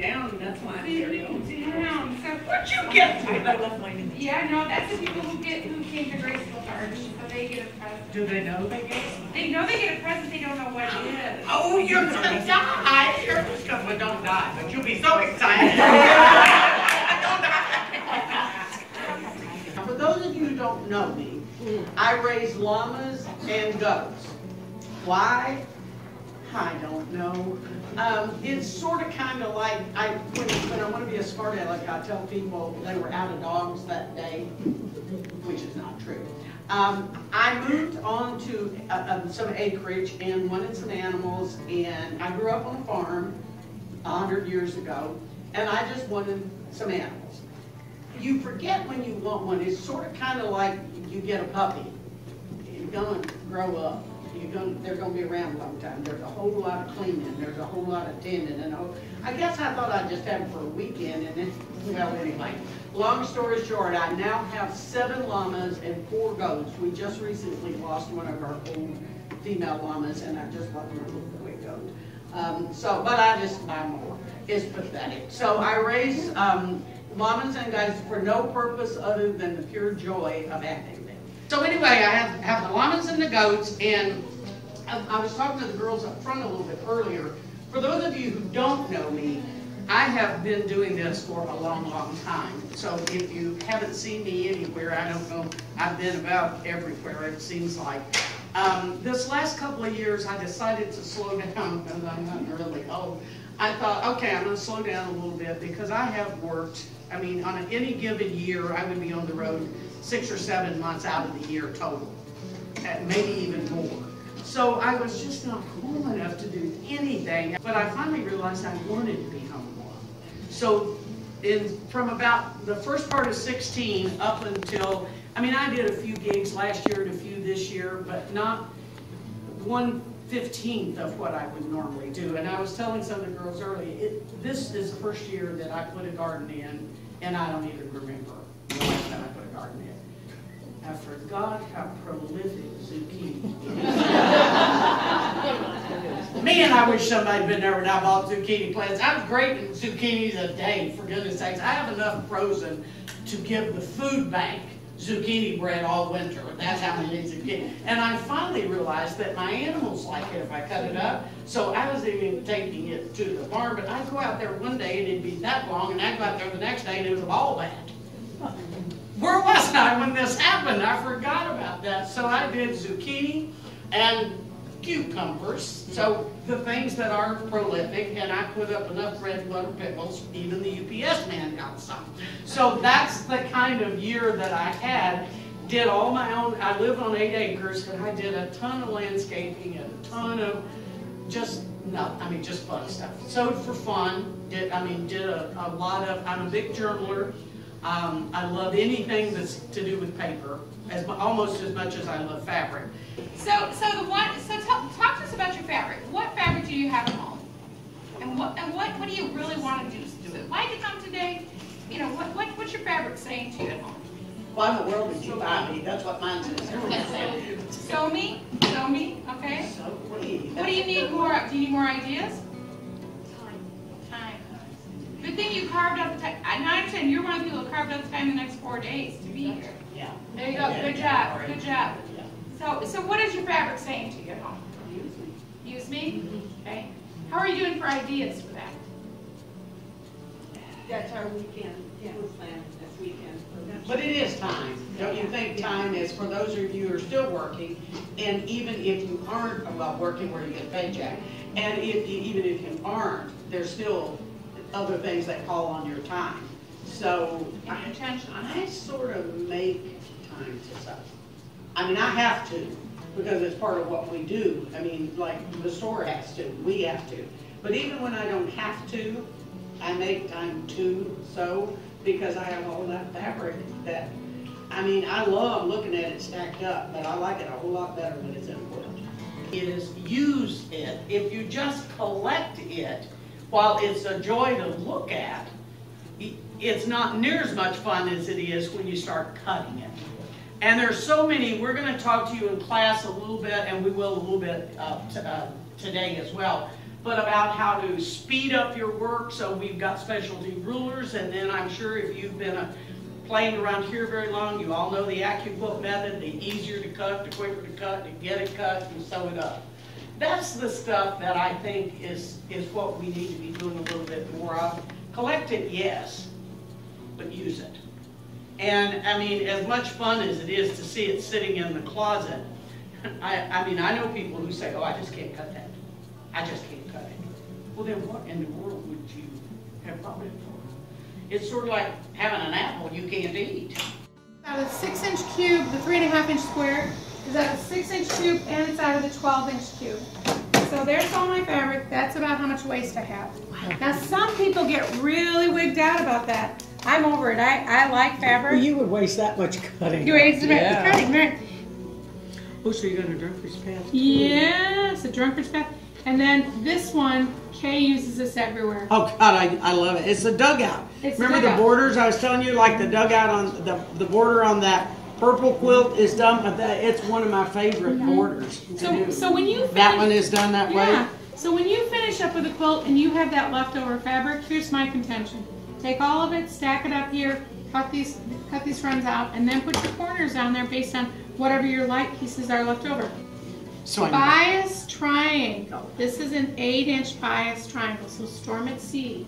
down, and that's why I'm down. So what you get? I love mine in the yeah, no, that's the people who came to Graceful Garden, so they get a present. Do they know they get a present? They know they get a present, they don't know what it is. Oh, you're gonna die! You're just gonna well, don't die, but you'll be so excited. Don't die. For those of you who don't know me, I raise llamas and goats. Why? I don't know. It's sort of kind of like, when I want to be a smart aleck, I tell people they were out of dogs that day, which is not true. I moved on to some acreage and wanted some animals, and I grew up on a farm 100 years ago, and I just wanted some animals. You forget when you want one. It's sort of kind of like you get a puppy. You're going to grow up. They're going to be around a long time. There's a whole lot of cleaning. There's a whole lot of tending. And I guess I thought I'd just have them for a weekend. And then, well, anyway, long story short, I now have 7 llamas and 4 goats. We just recently lost one of our old female llamas, and I just lost my little boy goat. But I just buy more. It's pathetic. So I raise llamas and goats for no purpose other than the pure joy of having them. So anyway, I have the llamas and the goats, and I was talking to the girls up front a little bit earlier. For those of you who don't know me, I have been doing this for a long, long time. So if you haven't seen me anywhere, I don't know, I've been about everywhere, it seems like. This last couple of years, I decided to slow down, because I'm not really old. I thought, okay, I'm going to slow down a little bit, because I have worked, I mean, on any given year, I would be on the road 6 or 7 months out of the year total, maybe even more. So I was just not cool enough to do anything, but I finally realized I wanted to be home more. So from about the first part of 16 up until, I mean, I did a few gigs last year and a few this year, but not 1/15 of what I would normally do. And I was telling some of the girls earlier, this is the first year that I put a garden in, and I don't even remember that I put a garden in. I forgot how prolific zucchini is. Me and I wish somebody had been there when I bought zucchini plants. I'm grating zucchinis a day, for goodness sakes. I have enough frozen to give the food bank zucchini bread all winter. That's how many zucchini. And I finally realized that my animals like it if I cut it up. So I was even taking it to the barn, but I'd go out there one day and it'd be that long, and I'd go out there the next day and it was a ball bat. Where was I when this happened? I forgot about that. So I did zucchini and cucumbers. So the things that are prolific, and I put up enough bread, butter, pickles, even the UPS man got some. So that's the kind of year that I had. Did all my own, I live on 8 acres, but I did a ton of landscaping and a ton of just, no, I mean, just fun stuff. Sewed for fun, did a lot of, I'm a big journaler. I love anything that's to do with paper, almost as much as I love fabric. So talk to us about your fabric. What fabric do you have at home, and what do you really want to do? Why did you come today? You know, what's your fabric saying to you at home? Why in the world did you buy me? That's what mine says. Sew me, okay. So please. What do you need more of? Do you need more ideas? Good thing you carved out the time. I understand you're one of the people who carved out the time the next 4 days to be here. Yeah. There you go. Good job. Good job. Yeah. So what is your fabric saying to you at home? Use me. Use me? Mm-hmm. Okay. How are you doing for ideas for that? That's our weekend. Yeah. We'll plan this weekend. But it is time. Don't you think time is, for those of you who are still working, and even if you aren't working where you get a paycheck, and even if you aren't, there's still other things that call on your time. So I sort of make time to sew. I mean, I have to, because it's part of what we do. I mean, like the store has to, we have to. But even when I don't have to, I make time to sew, because I have all that fabric that, I mean, I love looking at it stacked up, but I like it a whole lot better when it's in a quilt. Is use it. If you just collect it, while it's a joy to look at, it's not near as much fun as it is when you start cutting it. And there's so many, we're gonna talk to you in class a little bit, and we will a little bit today as well, but about how to speed up your work. So we've got specialty rulers, and then I'm sure if you've been playing around here very long, you all know the AccuQuilt method, the easier to cut, the quicker to cut, to get it cut and sew it up. That's the stuff that I think is what we need to be doing a little bit more of. Collect it, yes, but use it. And I mean, as much fun as it is to see it sitting in the closet, I mean, I know people who say, oh, I just can't cut that. I just can't cut it. Well, then what in the world would you have bought it for? It's sort of like having an apple you can't eat. Out of the 6-inch cube, the 3.5-inch square is out of the 6-inch cube, and it's out of the 12-inch cube. So there's all my fabric. That's about how much waste I have. Now, some people get really wigged out about that. I'm over it. I like fabric. Well, you would waste that much cutting. You waste that much cutting, right? Oh, so you're doing a drunkard's path? Yes, a drunkard's path. And then this one, Kay uses this everywhere. Oh, God, I love it. It's a dugout. Remember the borders I was telling you, like the dugout on the border on that purple quilt is done, but it's one of my favorite borders. So when you finish, that one is done that way. So when you finish up with a quilt and you have that leftover fabric, here's my contention. Take all of it, stack it up here, cut these runs out, and then put your corners on there based on whatever your light pieces are left over. So bias triangle. This is an 8-inch bias triangle, so storm at sea.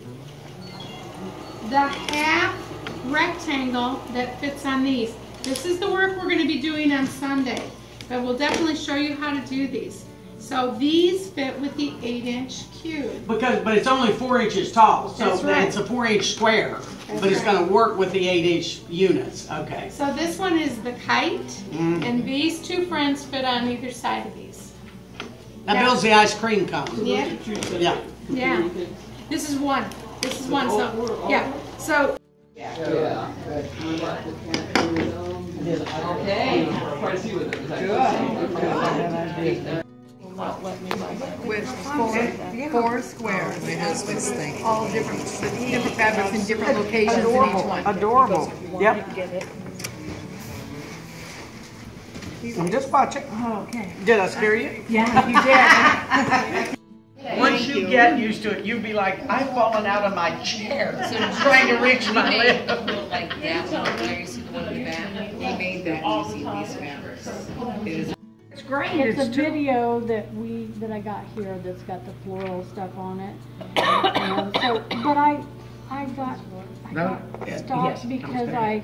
The half rectangle that fits on these. This is the work we're going to be doing on Sunday, but we'll definitely show you how to do these. So these fit with the 8-inch cube. But it's only 4 inches tall, so right. It's a 4-inch square. That's but it's right. Going to work with the 8-inch units. Okay. So this one is the kite, and these two friends fit on either side of these. That builds the ice cream cone. Yeah. Yeah. This is one. This is one. So yeah. So. Yeah. Okay. Good. With four squares, it has this thing. All different fabrics in different locations. Adorable. In each one. Adorable. Yep. I'm just watching. Oh, okay. Did I scare you? Yeah, you did. Once you get used to it, you'd be like, I've fallen out of my chair trying to reach my lip. Like that one there, you see the one in the back? They made that easy, these fabrics. It is. It's great. It's a video that I got here that's got the floral stuff on it. But I got stopped because I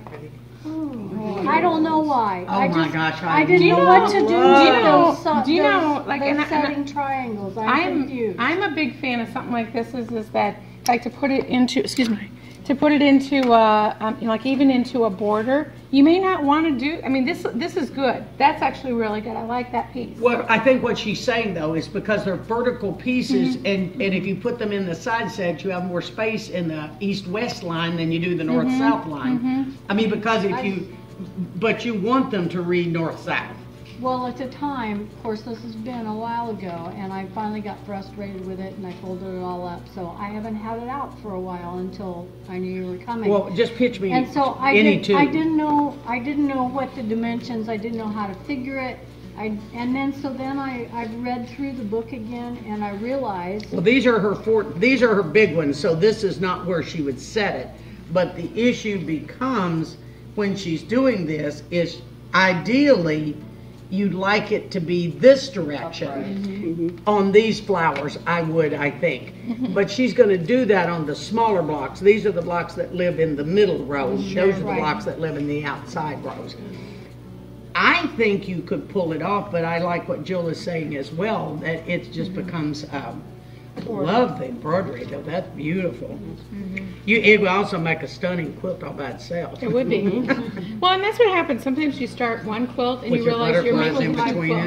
don't know why. Oh my gosh! I didn't know what to do. Do you know like setting triangles? I'm confused. I'm a big fan of something like this. Is that like to put it into? Excuse me. To put it into like even into a border, you may not want to do. I mean, this is good. That's actually really good. I like that piece. Well, I think what she's saying though is because they're vertical pieces, and if you put them in the side set, you have more space in the east-west line than you do the north-south line. I mean, because but you want them to read north-south. Well, at the time, of course, this has been a while ago, and I finally got frustrated with it, and I folded it all up. So I haven't had it out for a while until I knew you were coming. Well, just pitch me. And so I didn't know what the dimensions. I didn't know how to figure it. And then I've read through the book again, and I realized. Well, these are her big ones. So this is not where she would set it. But the issue becomes when she's doing this is ideally. You'd like it to be this direction on these flowers, I think. But she's going to do that on the smaller blocks. These are the blocks that live in the middle rows. Those are the blocks that live in the outside rows. I think you could pull it off, but I like what Jill is saying as well, that it just becomes, I love the embroidery though, that's beautiful. It would also make a stunning quilt all by itself. It would be. Well, and that's what happens. Sometimes you start one quilt and you realize you're making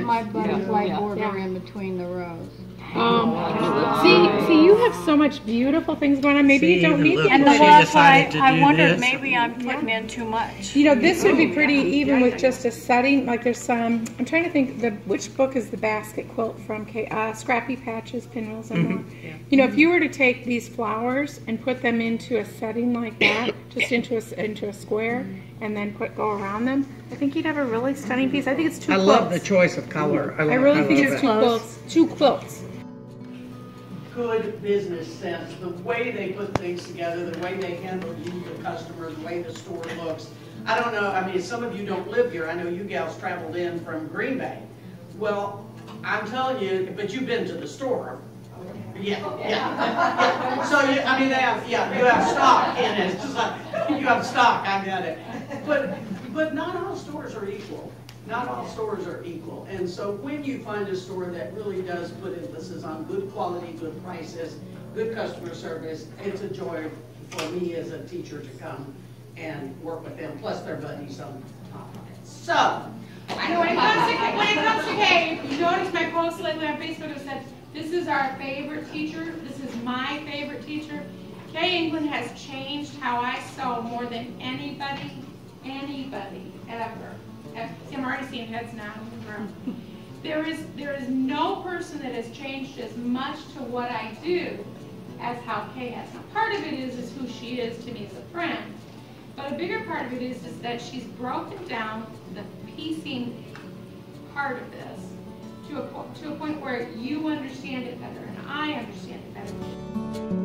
my butterfly border in between the rows. See, you have so much beautiful things going on. Maybe you don't need the and that's why I wondered maybe I'm putting in too much. You know, this would be pretty even with just a setting. Like there's some. I'm trying to think which book is the basket quilt from? Scrappy Patches, Pinwheels, and more. You know, if you were to take these flowers and put them into a setting like that, just into a square, and then go around them. I think you'd have a really stunning piece. I think it's two quilts. I love the choice of color. I really think it's two quilts. good business sense. The way they put things together, the way they handle you, your customers, the way the store looks. I don't know, I mean, some of you don't live here. I know you gals traveled in from Green Bay. Well, I'm telling you, but you've been to the store. Yeah. So, I mean, they have, you have stock in it. It's just like, you have stock, I get it. But not all stores are equal. Not all stores are equal. And so when you find a store that really does put emphasis on good quality, good prices, good customer service, it's a joy for me as a teacher to come and work with them. Plus, they're buddies on top of it. So, when it comes to Kay, you notice my post lately on Facebook that said, this is our favorite teacher. This is my favorite teacher. Kaye England has changed how I sew more than anybody ever. I'm already seeing heads now. There is no person that has changed as much to what I do as how Kaye has. Now, part of it is who she is to me as a friend, but a bigger part of it is that she's broken down the piecing part of this to a point where you understand it better and I understand it better.